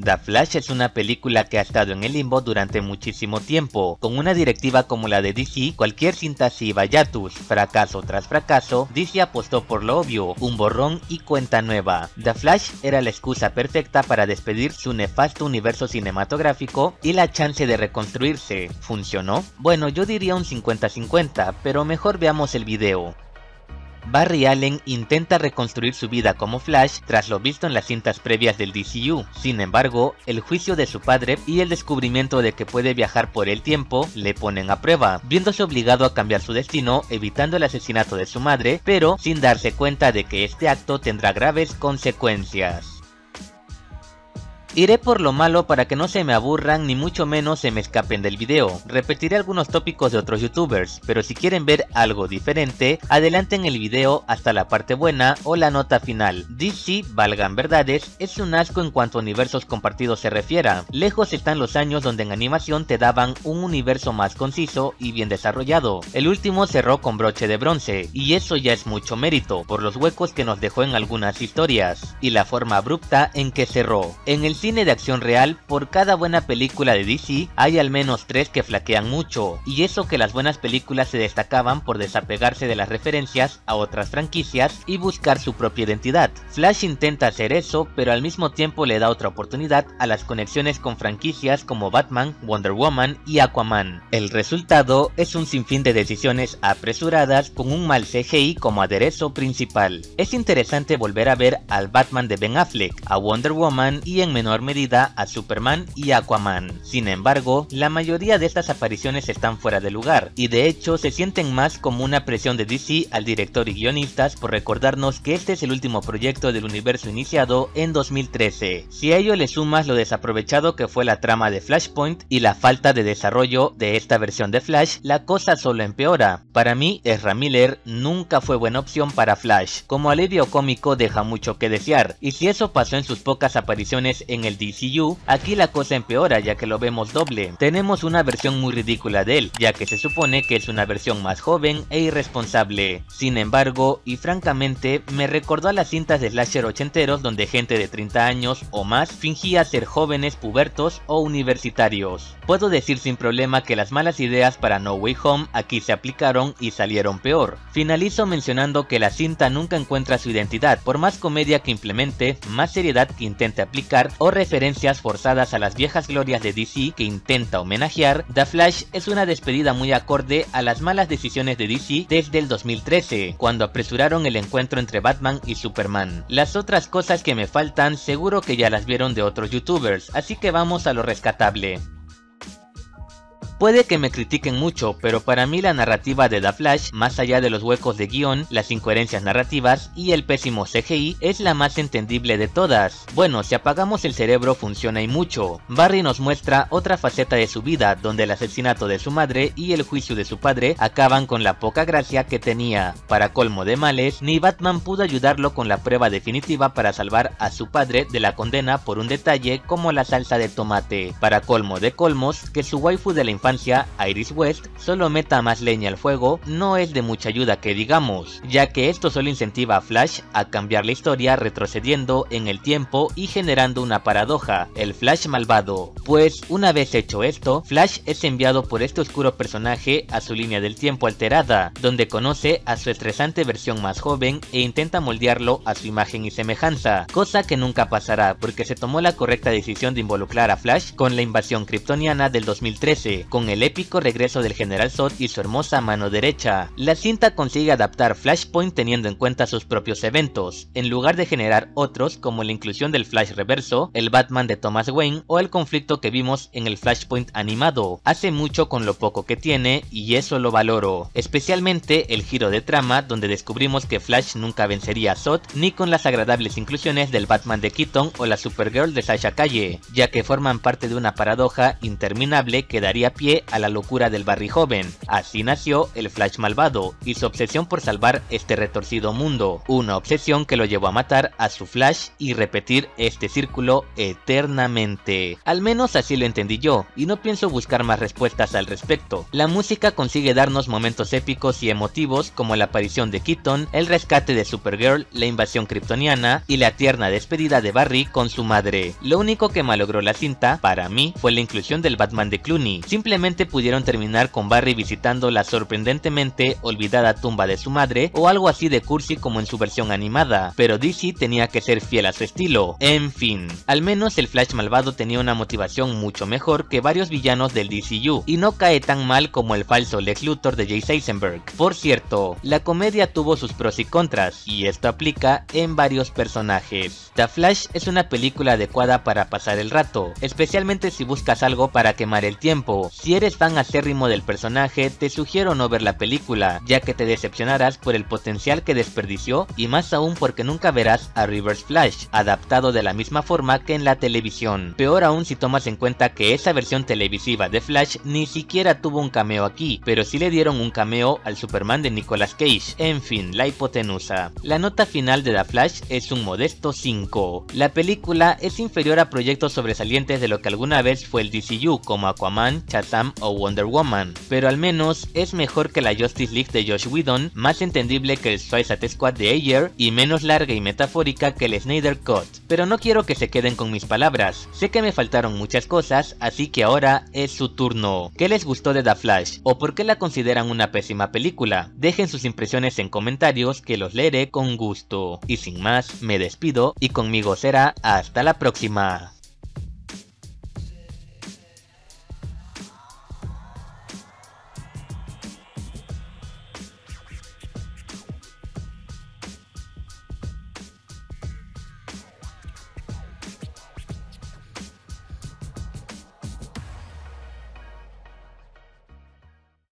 The Flash es una película que ha estado en el limbo durante muchísimo tiempo. Con una directiva como la de DC, cualquier cinta se iba a hiatus. Fracaso tras fracaso, DC apostó por lo obvio, un borrón y cuenta nueva. The Flash era la excusa perfecta para despedir su nefasto universo cinematográfico y la chance de reconstruirse. ¿Funcionó? Bueno, yo diría un 50-50, pero mejor veamos el video. Barry Allen intenta reconstruir su vida como Flash tras lo visto en las cintas previas del DCU. Sin embargo, el juicio de su padre y el descubrimiento de que puede viajar por el tiempo le ponen a prueba, viéndose obligado a cambiar su destino evitando el asesinato de su madre, pero sin darse cuenta de que este acto tendrá graves consecuencias. Iré por lo malo para que no se me aburran ni mucho menos se me escapen del video. Repetiré algunos tópicos de otros youtubers, pero si quieren ver algo diferente, adelanten el video hasta la parte buena o la nota final. DC, valgan verdades, es un asco en cuanto a universos compartidos se refiera. Lejos están los años donde en animación te daban un universo más conciso y bien desarrollado. El último cerró con broche de bronce, y eso ya es mucho mérito, por los huecos que nos dejó en algunas historias, y la forma abrupta en que cerró. En el cine de acción real, por cada buena película de DC hay al menos 3 que flaquean mucho, y eso que las buenas películas se destacaban por desapegarse de las referencias a otras franquicias y buscar su propia identidad. Flash intenta hacer eso, pero al mismo tiempo le da otra oportunidad a las conexiones con franquicias como Batman, Wonder Woman y Aquaman. El resultado es un sinfín de decisiones apresuradas con un mal CGI como aderezo principal. Es interesante volver a ver al Batman de Ben Affleck, a Wonder Woman y en menor medida a Superman y Aquaman. Sin embargo, la mayoría de estas apariciones están fuera de lugar, y de hecho se sienten más como una presión de DC al director y guionistas por recordarnos que este es el último proyecto del universo iniciado en 2013. Si a ello le sumas lo desaprovechado que fue la trama de Flashpoint y la falta de desarrollo de esta versión de Flash, la cosa solo empeora. Para mí, Ezra Miller nunca fue buena opción para Flash. Como alivio cómico deja mucho que desear, y si eso pasó en sus pocas apariciones en el DCU, aquí la cosa empeora ya que lo vemos doble. Tenemos una versión muy ridícula de él, ya que se supone que es una versión más joven e irresponsable. Sin embargo, y francamente, me recordó a las cintas de slasher ochenteros donde gente de 30 años o más fingía ser jóvenes pubertos o universitarios. Puedo decir sin problema que las malas ideas para No Way Home aquí se aplicaron y salieron peor. Finalizo mencionando que la cinta nunca encuentra su identidad, por más comedia que implemente, más seriedad que intente aplicar o referencias forzadas a las viejas glorias de DC que intenta homenajear. The Flash es una despedida muy acorde a las malas decisiones de DC desde el 2013, cuando apresuraron el encuentro entre Batman y Superman. Las otras cosas que me faltan seguro que ya las vieron de otros youtubers, así que vamos a lo rescatable. Puede que me critiquen mucho, pero para mí la narrativa de The Flash, más allá de los huecos de guión, las incoherencias narrativas y el pésimo CGI, es la más entendible de todas. Bueno, si apagamos el cerebro funciona y mucho. Barry nos muestra otra faceta de su vida, donde el asesinato de su madre y el juicio de su padre acaban con la poca gracia que tenía. Para colmo de males, ni Batman pudo ayudarlo con la prueba definitiva para salvar a su padre de la condena por un detalle como la salsa de tomate. Para colmo de colmos, que su waifu de la infancia, Iris West, solo meta más leña al fuego, no es de mucha ayuda que digamos, ya que esto solo incentiva a Flash a cambiar la historia retrocediendo en el tiempo y generando una paradoja, el Flash malvado. Pues una vez hecho esto, Flash es enviado por este oscuro personaje a su línea del tiempo alterada, donde conoce a su estresante versión más joven e intenta moldearlo a su imagen y semejanza, cosa que nunca pasará porque se tomó la correcta decisión de involucrar a Flash con la invasión kryptoniana del 2013, con el épico regreso del General Zod y su hermosa mano derecha. La cinta consigue adaptar Flashpoint teniendo en cuenta sus propios eventos, en lugar de generar otros como la inclusión del Flash reverso, el Batman de Thomas Wayne o el conflicto que vimos en el Flashpoint animado. Hace mucho con lo poco que tiene y eso lo valoro, especialmente el giro de trama donde descubrimos que Flash nunca vencería a Zod ni con las agradables inclusiones del Batman de Keaton o la Supergirl de Sasha Calle, ya que forman parte de una paradoja interminable que daría pie pie a la locura del Barry joven. Así nació el Flash malvado y su obsesión por salvar este retorcido mundo, una obsesión que lo llevó a matar a su Flash y repetir este círculo eternamente. Al menos así lo entendí yo, y no pienso buscar más respuestas al respecto. La música consigue darnos momentos épicos y emotivos como la aparición de Keaton, el rescate de Supergirl, la invasión kryptoniana y la tierna despedida de Barry con su madre. Lo único que malogró la cinta, para mí, fue la inclusión del Batman de Clooney. Simplemente pudieron terminar con Barry visitando la sorprendentemente olvidada tumba de su madre o algo así de cursi como en su versión animada, pero DC tenía que ser fiel a su estilo. En fin, al menos el Flash malvado tenía una motivación mucho mejor que varios villanos del DCU y no cae tan mal como el falso Lex Luthor de Jay Seisenberg. Por cierto, la comedia tuvo sus pros y contras y esto aplica en varios personajes. The Flash es una película adecuada para pasar el rato, especialmente si buscas algo para quemar el tiempo. Si eres fan acérrimo del personaje, te sugiero no ver la película, ya que te decepcionarás por el potencial que desperdició y más aún porque nunca verás a Reverse Flash, adaptado de la misma forma que en la televisión. Peor aún si tomas en cuenta que esa versión televisiva de Flash ni siquiera tuvo un cameo aquí, pero sí le dieron un cameo al Superman de Nicolas Cage. En fin, la hipotenusa. La nota final de The Flash es un modesto 5. La película es inferior a proyectos sobresalientes de lo que alguna vez fue el DCU, como Aquaman, Shazam o Wonder Woman, pero al menos es mejor que la Justice League de Josh Whedon, más entendible que el Suicide Squad de Ayer y menos larga y metafórica que el Snyder Cut. Pero no quiero que se queden con mis palabras, sé que me faltaron muchas cosas, así que ahora es su turno. ¿Qué les gustó de The Flash? ¿O por qué la consideran una pésima película? Dejen sus impresiones en comentarios que los leeré con gusto. Y sin más, me despido y conmigo será hasta la próxima.